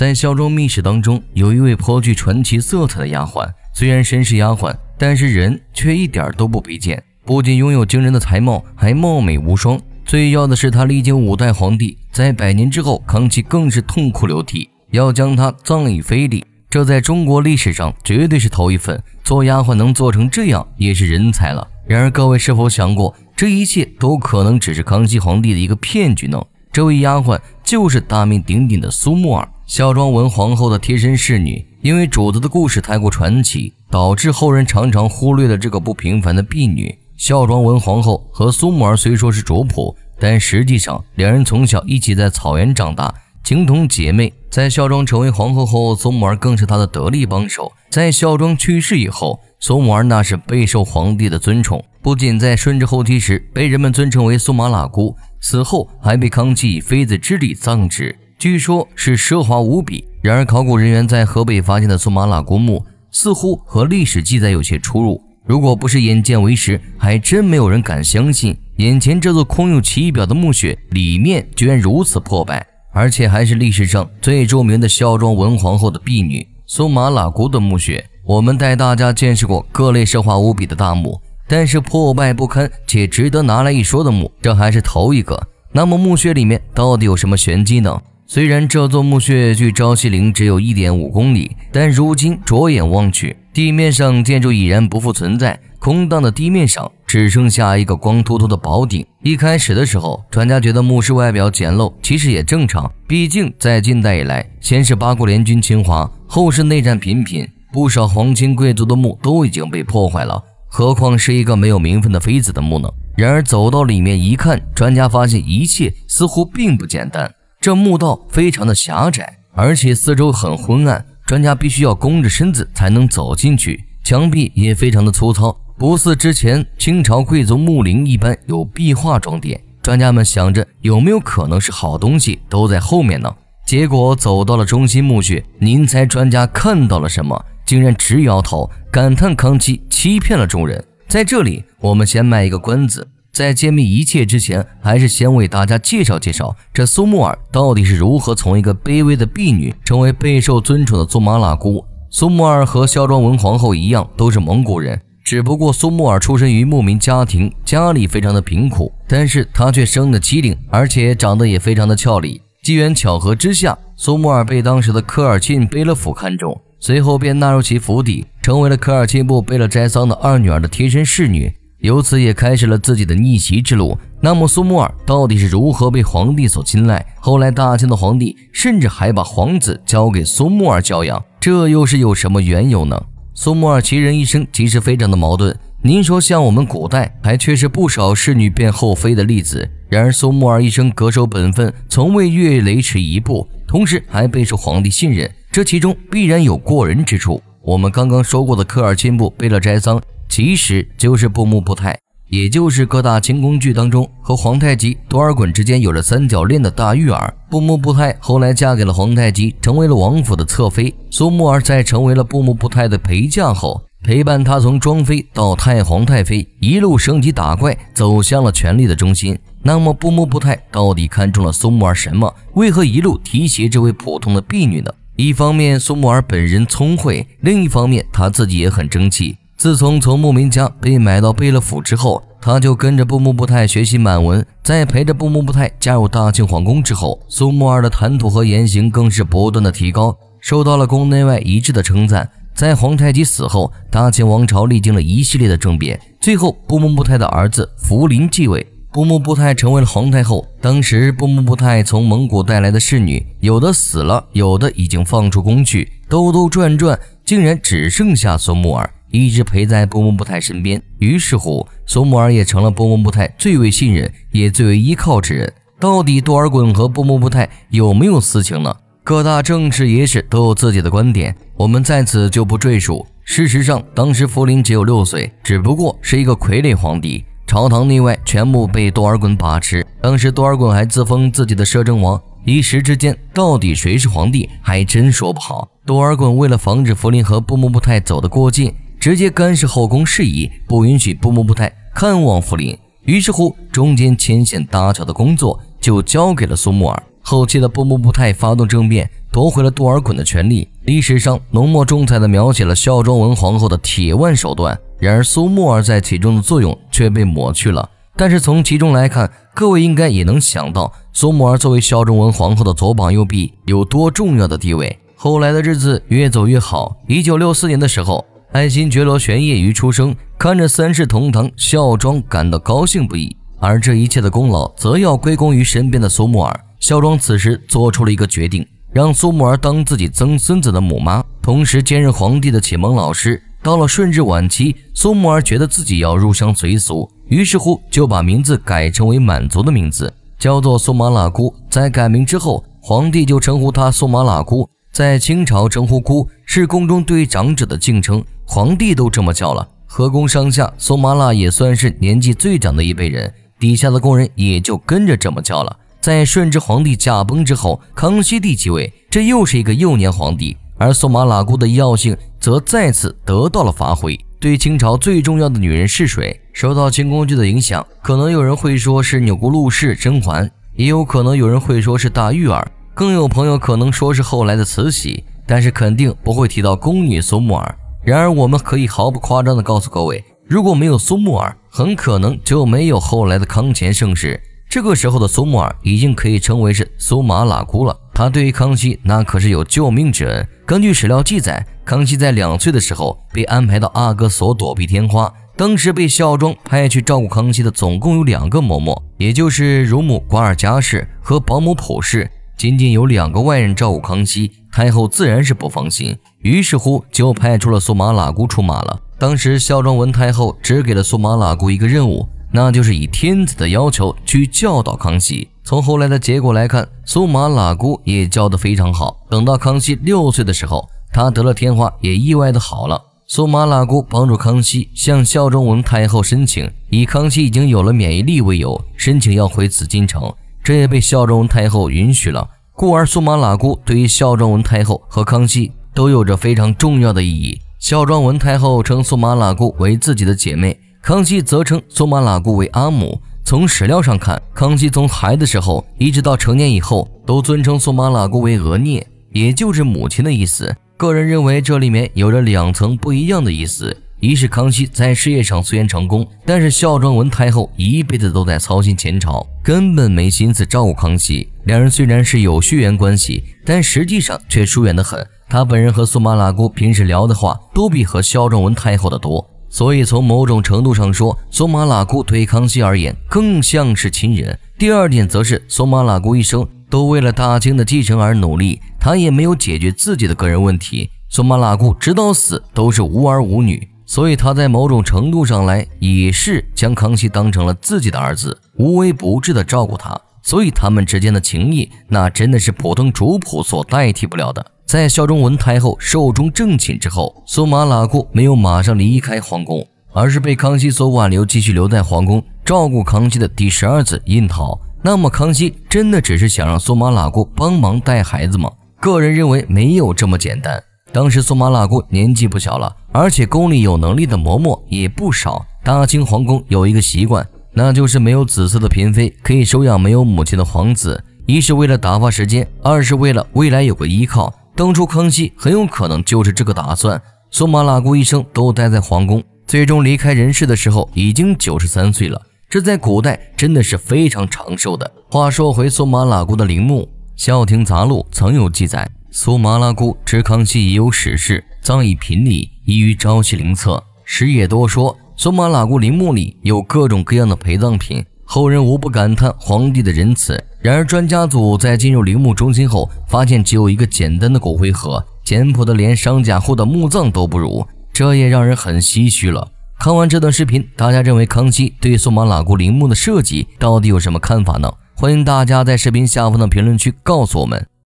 在《肖州秘史》当中，有一位颇具传奇色彩的丫鬟，虽然身是丫鬟，但是人却一点都不卑贱，不仅拥有惊人的才貌，还貌美无双。最要的是，她历经5代皇帝，在100年之后，康熙更是痛哭流涕，要将她葬以非礼。 这在中国历史上绝对是头一份，做丫鬟能做成这样也是人才了。然而，各位是否想过，这一切都可能只是康熙皇帝的一个骗局呢？这位丫鬟就是大名鼎鼎的苏穆尔，孝庄文皇后的贴身侍女。因为主子的故事太过传奇，导致后人常常忽略了这个不平凡的婢女。孝庄文皇后和苏穆尔虽说是主仆，但实际上两人从小一起在草原长大。 情同姐妹，在孝庄成为皇后后，苏穆尔更是她的得力帮手。在孝庄去世以后，苏穆尔那是备受皇帝的尊崇，不仅在顺治后期时被人们尊称为苏麻喇姑，死后还被康熙以妃子之礼葬之，据说是奢华无比。然而，考古人员在河北发现的苏麻喇姑墓似乎和历史记载有些出入，如果不是眼见为实，还真没有人敢相信眼前这座空有其表的墓穴里面居然如此破败。 而且还是历史上最著名的孝庄文皇后的婢女苏麻喇姑的墓穴。我们带大家见识过各类奢华无比的大墓，但是破败不堪且值得拿来一说的墓，这还是头一个。那么墓穴里面到底有什么玄机呢？虽然这座墓穴距昭西陵只有 1.5 公里，但如今着眼望去，地面上建筑已然不复存在，空荡的地面上只剩下一个光秃秃的宝鼎。 一开始的时候，专家觉得墓室外表简陋，其实也正常。毕竟在近代以来，先是八国联军侵华，后是内战频频，不少皇亲贵族的墓都已经被破坏了，何况是一个没有名分的妃子的墓呢？然而走到里面一看，专家发现一切似乎并不简单。这墓道非常的狭窄，而且四周很昏暗，专家必须要弓着身子才能走进去。墙壁也非常的粗糙。 不似之前清朝贵族墓陵一般有壁画装点，专家们想着有没有可能是好东西都在后面呢？结果走到了中心墓穴，您猜专家看到了什么？竟然直摇头，感叹康熙欺骗了众人。在这里，我们先卖一个关子，在揭秘一切之前，还是先为大家介绍介绍这苏穆尔到底是如何从一个卑微的婢女成为备受尊崇的苏麻喇姑。苏穆尔和孝庄文皇后一样，都是蒙古人。 只不过苏穆尔出身于牧民家庭，家里非常的贫苦，但是她却生得机灵，而且长得也非常的俏丽。机缘巧合之下，苏穆尔被当时的科尔沁贝勒府看中，随后便纳入其府邸，成为了科尔沁部贝勒斋桑的二女儿的贴身侍女，由此也开始了自己的逆袭之路。那么苏穆尔到底是如何被皇帝所青睐？后来大清的皇帝甚至还把皇子交给苏穆尔教养，这又是有什么缘由呢？ 苏穆尔其人一生其实非常的矛盾。您说，像我们古代还缺失不少侍女变后妃的例子，然而苏穆尔一生恪守本分，从未越雷池一步，同时还备受皇帝信任，这其中必然有过人之处。我们刚刚说过的科尔沁部贝勒斋桑，其实就是布木布泰，也就是各大清宫剧当中和皇太极多尔衮之间有着三角恋的大玉儿。 布木布泰后来嫁给了皇太极，成为了王府的侧妃。苏穆尔在成为了布木布泰的陪嫁后，陪伴她从庄妃到太皇太妃，一路升级打怪，走向了权力的中心。那么，布木布泰到底看中了苏穆尔什么？为何一路提携这位普通的婢女呢？一方面，苏穆尔本人聪慧；另一方面，她自己也很争气。自从牧民家被买到贝勒府之后， 他就跟着布木布泰学习满文，在陪着布木布泰加入大清皇宫之后，苏穆尔的谈吐和言行更是不断的提高，受到了宫内外一致的称赞。在皇太极死后，大清王朝历经了一系列的政变，最后布木布泰的儿子福临继位，布木布泰成为了皇太后。当时布木布泰从蒙古带来的侍女，有的死了，有的已经放出宫去，兜兜转转，竟然只剩下苏穆尔 一直陪在布木布泰身边，于是乎，苏穆尔也成了布木布泰最为信任也最为依靠之人。到底多尔衮和布木布泰有没有私情呢？各大政治野史都有自己的观点，我们在此就不赘述。事实上，当时福临只有6岁，只不过是一个傀儡皇帝，朝堂内外全部被多尔衮把持。当时多尔衮还自封自己的摄政王，一时之间，到底谁是皇帝，还真说不好。多尔衮为了防止福临和布木布泰走得过近， 直接干涉后宫事宜，不允许布木布泰看望福临。于是乎，中间牵线搭桥的工作就交给了苏穆尔。后期的波木布泰发动政变，夺回了多尔衮的权力。历史上浓墨重彩地描写了孝庄文皇后的铁腕手段，然而苏穆尔在其中的作用却被抹去了。但是从其中来看，各位应该也能想到，苏穆尔作为孝庄文皇后的左膀右臂有多重要的地位。后来的日子越走越好。1964年的时候，爱新觉罗·玄烨于出生，看着三世同堂孝庄感到高兴不已。而这一切的功劳则要归功于身边的苏穆尔。孝庄此时做出了一个决定，让苏穆尔当自己曾孙子的母妈，同时兼任皇帝的启蒙老师。到了顺治晚期，苏穆尔觉得自己要入乡随俗，于是乎就把名字改成为满族的名字，叫做苏麻喇姑。在改名之后，皇帝就称呼她苏麻喇姑。在清朝，称呼姑是宫中对长者的敬称，皇帝都这么叫了。和宫上下，苏麻喇也算是年纪最长的一辈人，底下的宫人也就跟着这么叫了。在顺治皇帝驾崩之后，康熙帝继位，这又是一个幼年皇帝，而苏麻喇姑的药性则再次得到了发挥。对清朝最重要的女人是谁？受到清宫剧的影响，可能有人会说是钮钴禄氏甄嬛，也有可能有人会说是大玉儿，更有朋友可能说是后来的慈禧，但是肯定不会提到宫女苏穆尔。然而我们可以毫不夸张地告诉各位，如果没有苏穆尔，很可能就没有后来的康乾盛世。这个时候的苏穆尔已经可以称为是苏麻喇姑了，她对于康熙那可是有救命之恩。根据史料记载，康熙在2岁的时候被安排到阿哥所躲避天花，当时被孝庄派去照顾康熙的总共有2个嬷嬷，也就是乳母瓜尔佳氏和保姆普氏。仅仅有2个外人照顾康熙，太后自然是不放心，于是乎就派出了苏麻喇姑出马了。当时孝庄文太后只给了苏麻喇姑一个任务，那就是以天子的要求去教导康熙。从后来的结果来看，苏麻喇姑也教得非常好。等到康熙6岁的时候，他得了天花，也意外的好了。苏麻喇姑帮助康熙向孝庄文太后申请，以康熙已经有了免疫力为由，申请要回紫禁城，这也被孝庄文太后允许了，故而苏麻喇姑对于孝庄文太后和康熙都有着非常重要的意义。孝庄文太后称苏麻喇姑为自己的姐妹，康熙则称苏麻喇姑为阿母。从史料上看，康熙从孩子时候一直到成年以后，都尊称苏麻喇姑为额涅，也就是母亲的意思。个人认为这里面有着2层不一样的意思，一是康熙在事业上虽然成功，但是孝庄文太后一辈子都在操心前朝，根本没心思照顾康熙。两人虽然是有血缘关系，但实际上却疏远得很。他本人和苏麻喇姑平时聊的话都比和孝庄文太后的多，所以从某种程度上说，苏麻喇姑对康熙而言更像是亲人。第二点则是苏麻喇姑一生都为了大清的继承而努力，她也没有解决自己的个人问题。苏麻喇姑直到死都是无儿无女，所以他在某种程度上来也是将康熙当成了自己的儿子，无微不至的照顾他，所以他们之间的情谊那真的是普通主仆所代替不了的。在孝庄文太后寿终正寝之后，苏麻喇姑没有马上离开皇宫，而是被康熙所挽留，继续留在皇宫照顾康熙的第12子胤禗。那么康熙真的只是想让苏麻喇姑帮忙带孩子吗？个人认为没有这么简单。当时苏麻喇姑年纪不小了，而且宫里有能力的嬷嬷也不少。大清皇宫有一个习惯，那就是没有子嗣的嫔妃可以收养没有母亲的皇子，一是为了打发时间，二是为了未来有个依靠。当初康熙很有可能就是这个打算。苏麻喇姑一生都待在皇宫，最终离开人世的时候已经93岁了，这在古代真的是非常长寿的。话说回苏麻喇姑的陵墓，《孝亭杂录》曾有记载，苏麻喇姑知康熙已有史事，葬以频里，遗于昭西陵侧。史也多说，苏麻喇姑陵墓里有各种各样的陪葬品，后人无不感叹皇帝的仁慈。然而专家组在进入陵墓中心后，发现只有一个简单的骨灰盒，简朴的连商贾户的墓葬都不如，这也让人很唏嘘了。看完这段视频，大家认为康熙对苏麻喇姑陵墓的设计到底有什么看法呢？欢迎大家在视频下方的评论区告诉我们。